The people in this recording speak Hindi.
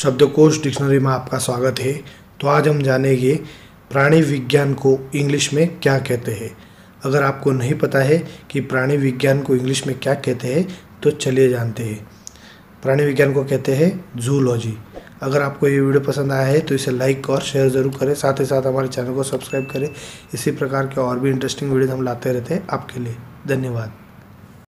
शब्दकोश डिक्शनरी में आपका स्वागत है। तो आज हम जानेंगे प्राणी विज्ञान को इंग्लिश में क्या कहते हैं। अगर आपको नहीं पता है कि प्राणी विज्ञान को इंग्लिश में क्या कहते हैं तो चलिए जानते हैं। प्राणी विज्ञान को कहते हैं जूलॉजी। अगर आपको ये वीडियो पसंद आया है तो इसे लाइक और शेयर ज़रूर करें, साथ ही साथ हमारे चैनल को सब्सक्राइब करें। इसी प्रकार के और भी इंटरेस्टिंग वीडियो हम लाते रहते हैं आपके लिए। धन्यवाद।